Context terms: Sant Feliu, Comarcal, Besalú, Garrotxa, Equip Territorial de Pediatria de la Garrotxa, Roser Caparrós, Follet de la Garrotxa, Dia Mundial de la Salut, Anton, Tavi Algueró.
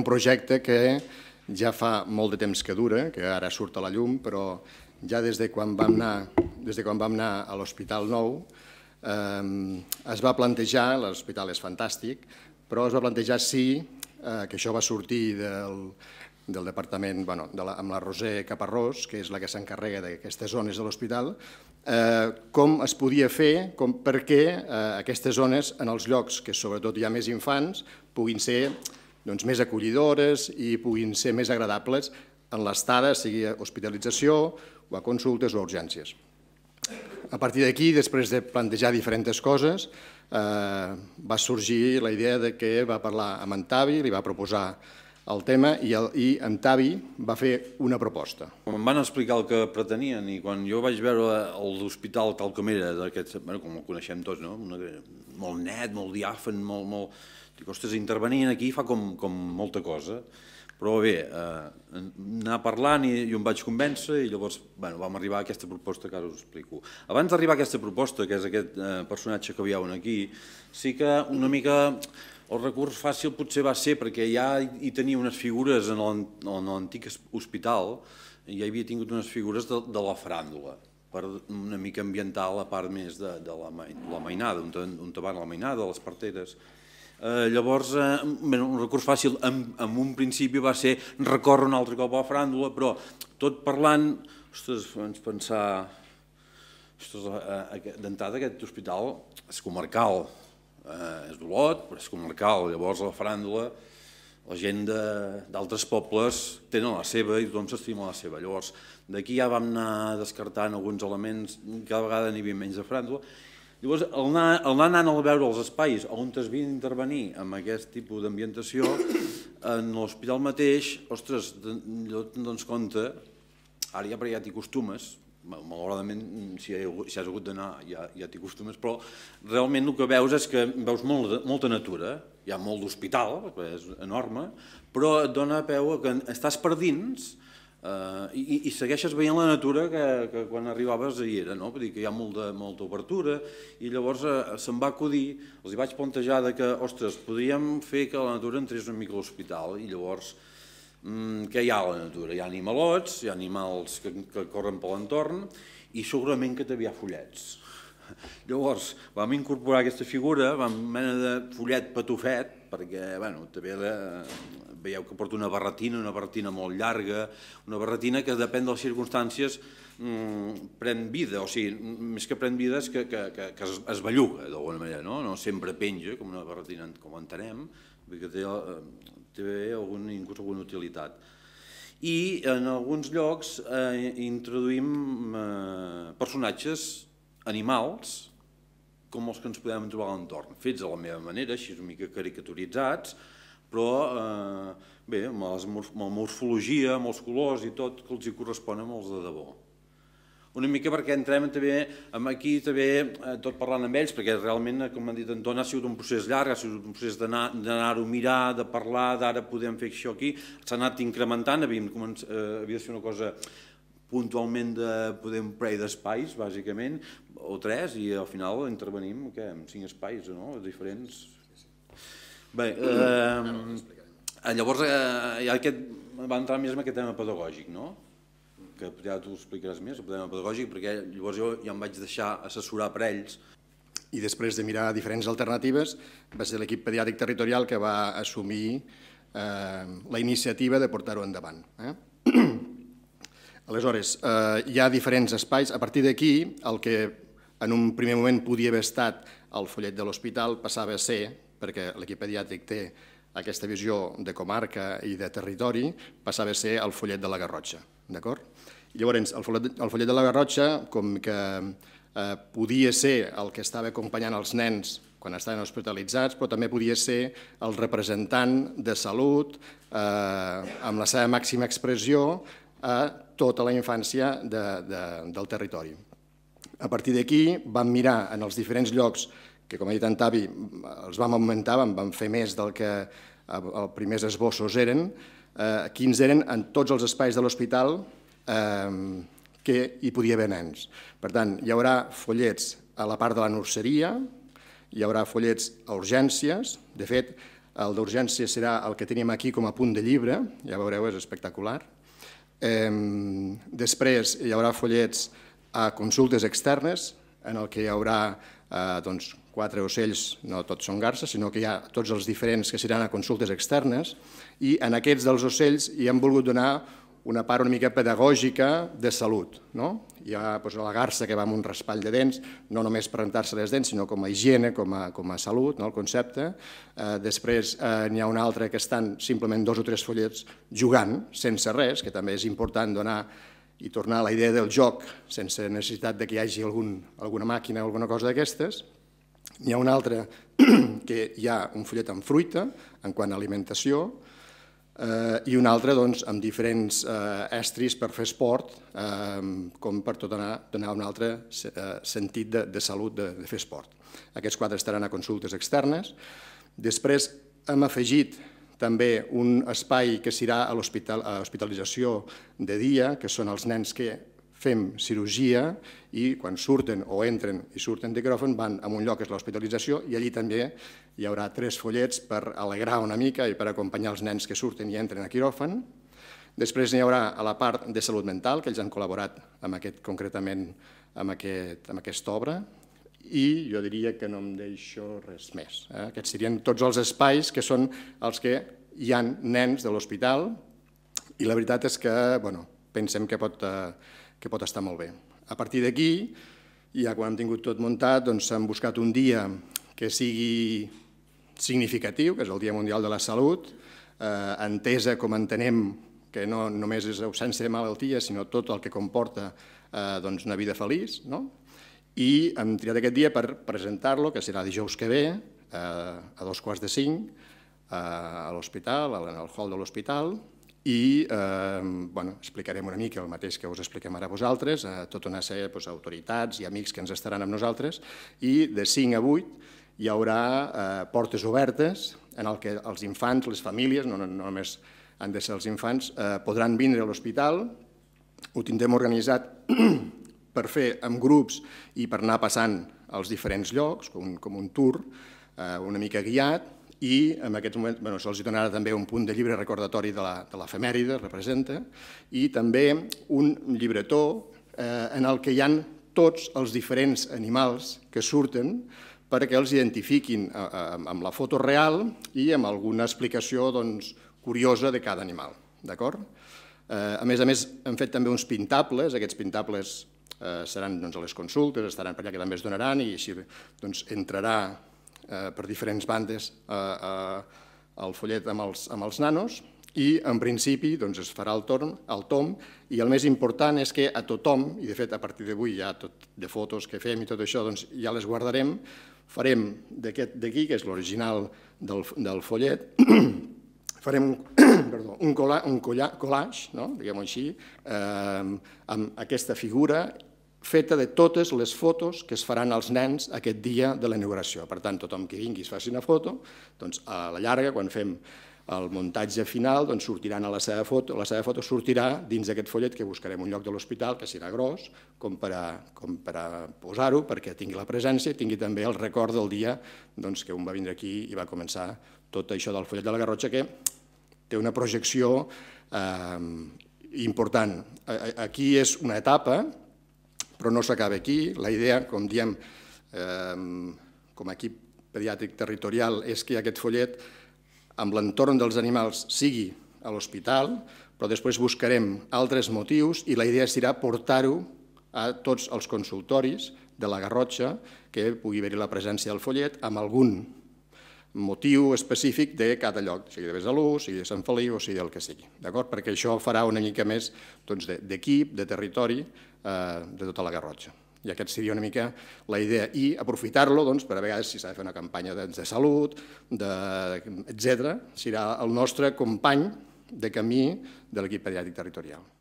un projecte que ja fa molt de temps que dura, que ara surt a la llum, però ja des de quan vam anar a l'Hospital Nou es va plantejar, l'hospital és fantàstic, però es va plantejar sí, que això va sortir del departament, amb la Roser Caparrós, que és la que s'encarrega d'aquestes zones de l'hospital, com es podia fer, perquè aquestes zones, en els llocs que sobretot hi ha més infants, puguin ser més acollidores i puguin ser més agradables en l'estada, sigui a hospitalització o a consultes o a urgències. A partir d'aquí, després de plantejar diferents coses, va sorgir la idea que va parlar amb en Tavi, li va proposar el tema i en Tavi va fer una proposta. Em van explicar el que pretenien i quan jo vaig veure l'hospital tal com era, com el coneixem tots, molt net, molt diàfan, molt... Ostres, intervenir aquí fa com molta cosa, però bé, anar parlant i jo em vaig convèncer i llavors vam arribar a aquesta proposta que ara us explico. Abans d'arribar a aquesta proposta, que és aquest personatge que veieu aquí, sí que una mica el recurs fàcil potser va ser perquè ja hi tenia unes figures en l'antic hospital, ja hi havia tingut unes figures de la faràndula, per una mica ambientar la part més de la mainada, on van la mainada, les parteres. Llavors, un recurs fàcil en un principi va ser recórrer un altre cop a la faràndula, però tot parlant, ens pensar... D'entrada, aquest hospital és comarcal, és d'Olot, però és comarcal. Llavors, la faràndula, la gent d'altres pobles tenen la seva i tothom s'estima la seva. Llavors, d'aquí ja vam anar descartant alguns elements, cada vegada n'hi havia menys de faràndula. Llavors, anar anant a veure els espais on es vien intervenir amb aquest tipus d'ambientació, en l'hospital mateix, ostres, no te'n dones compte, ara ja t'hi costumes, malauradament si has hagut d'anar ja t'hi costumes, però realment el que veus és que veus molta natura, hi ha molt d'hospital, és enorme, però et dona peu que estàs per dins i segueixes veient la natura que quan arribaves hi era, vull dir que hi ha molta obertura i llavors se'm va acudir, els hi vaig plantejar que, ostres, podríem fer que la natura entrés una mica a l'hospital i llavors què hi ha a la natura? Hi ha animalots, hi ha animals que corren per l'entorn i segurament que també hi ha follets. Llavors vam incorporar aquesta figura, vam mena de follet patufet, perquè també veieu que porta una barretina molt llarga, una barretina que depèn de les circumstàncies pren vida, o sigui, més que pren vida és que es belluga d'alguna manera, no sempre penja com una barretina com entenem, perquè té inclús alguna utilitat. I en alguns llocs introduïm personatges animals com els que ens podem trobar a l'entorn, fets de la meva manera, així una mica caricaturitzats, però bé, amb la morfologia, amb els colors i tot, que els hi correspon amb els de debò. Una mica perquè entrem aquí tot parlant amb ells, perquè realment, com han dit Anton, ha sigut un procés llarg, ha sigut un procés d'anar-ho a mirar, de parlar, d'ara podem fer això aquí, s'ha anat incrementant, havia de ser una cosa puntualment de poder un parell d'espais, bàsicament, o tres, i al final intervenim en 5 espais diferents. Bé, llavors va entrar més en aquest tema pedagògic, no? Que ja t'ho explicaràs més, el tema pedagògic, perquè llavors jo ja em vaig deixar assessorar per ells. I després de mirar diferents alternatives, va ser l'equip pediàtric territorial que va assumir la iniciativa de portar-ho endavant. Aleshores, hi ha diferents espais. A partir d'aquí, el que en un primer moment podia haver estat el follet de l'hospital passava a ser, perquè l'equip pediàtric té aquesta visió de comarca i de territori, passava a ser el Follet de la Garrotxa. Llavors, el Follet de la Garrotxa, com que podia ser el que estava acompanyant els nens quan estaven hospitalitzats, però també podia ser el representant de salut, amb la seva màxima expressió, a tota la infància del territori. A partir d'aquí vam mirar en els diferents llocs que, com ha dit en Tavi, els vam augmentar, vam fer més del que els primers esbossos eren, quins eren en tots els espais de l'hospital que hi podia haver nens. Per tant, hi haurà follets a la part de la nurseria, hi haurà follets a urgències. De fet, El d'urgència serà el que tenim aquí com a punt de llibre, ja veureu, és espectacular. Després hi haurà follets a consultes externes, en el que hi haurà 4 ocells, no tots són garses, sinó que hi ha tots els diferents que seran a consultes externes, i en aquests dels ocells hi hem volgut donar una part una mica pedagògica de salut. Hi ha la garsa que va amb un raspall de dents, no només per rentar-se les dents, sinó com a higiene, com a salut, el concepte. Després n'hi ha una altra que estan simplement 2 o 3 follets jugant, sense res, que també és important donar i tornar a la idea del joc, sense necessitat que hi hagi alguna màquina o alguna cosa d'aquestes. N'hi ha una altra que hi ha un follet amb fruita, en quant a alimentació, i una altra amb diferents estris per fer esport, com per donar un altre sentit de salut de fer esport. Aquests 4 estaran a consultes externes. Després hem afegit també un espai que serà a l'hospitalització de dia, que són els nens que fem cirurgia i quan surten o entren i surten de quiròfan van a un lloc que és l'hospitalització i allí també hi haurà 3 follets per alegrar una mica i per acompanyar els nens que surten i entren a quiròfan. Després n'hi haurà a la part de salut mental, que ells han col·laborat concretament amb aquesta obra, i jo diria que no em deixo res més. Aquests serien tots els espais que són els que hi ha nens de l'hospital i la veritat és que pensem que pot estar molt bé. A partir d'aquí, ja quan hem tingut tot muntat, hem buscat un dia que sigui significatiu, que és el Dia Mundial de la Salut, entesa com entenem que no només és ausència de malaltia, sinó tot el que comporta una vida feliç, i hem triat aquest dia per presentar-lo, que serà dijous que ve, a 2:15, a l'hospital, al hall de l'hospital, i explicarem una mica el mateix que us expliquem ara a vosaltres, a tota una sèrie d'autoritats i amics que ens estaran amb nosaltres, i de 5 a 8 hi haurà portes obertes en què els infants, les famílies, no només han de ser els infants, podran vindre a l'hospital, ho tindrem organitzat per fer amb grups i per anar passant als diferents llocs, com un tour una mica guiat, i en aquests moments se'ls donarà també un punt de llibre recordatori de l'efemèride, representa, i també un llibretó en el que hi ha tots els diferents animals que surten perquè els identifiquin amb la foto real i amb alguna explicació curiosa de cada animal. A més, hem fet també uns pintables, aquests pintables seran a les consultes, estaran per allà que també es donaran i així entrarà per diferents bandes el follet amb els nanos i en principi es farà el tom i el més important és que a tothom, i de fet a partir d'avui hi ha tot de fotos que fem i tot això ja les guardarem, farem d'aquest d'aquí, que és l'original del follet, farem un collage, diguem-ho així, amb aquesta figura feta de totes les fotos que es faran als nens aquest dia de la inauguració. Per tant, tothom que vingui es faci una foto, a la llarga, quan fem el muntatge final, sortiran a la seva foto, la seva foto sortirà dins d'aquest follet que buscarem un lloc de l'hospital que serà gros, com per a posar-ho, perquè tingui la presència i tingui també el record del dia que un va vindre aquí i va començar tot això del Follet de la Garrotxa, que té una projecció important. Aquí és una etapa, però no s'acaba aquí. La idea, com diem, com a equip pediàtric territorial, és que aquest follet, amb l'entorn dels animals, sigui a l'hospital, però després buscarem altres motius i la idea serà portar-ho a tots els consultoris de la Garrotxa, que pugui haver-hi la presència del follet amb algun motiu específic de cada lloc, sigui de Besalú, sigui de Sant Feliu o sigui del que sigui, perquè això farà una mica més d'equip, de territori, de tota la Garrotxa. I aquesta seria una mica la idea. I aprofitar-lo per a vegades si s'ha de fer una campanya de salut, etc. Serà el nostre company de camí de l'equip pediàtric territorial.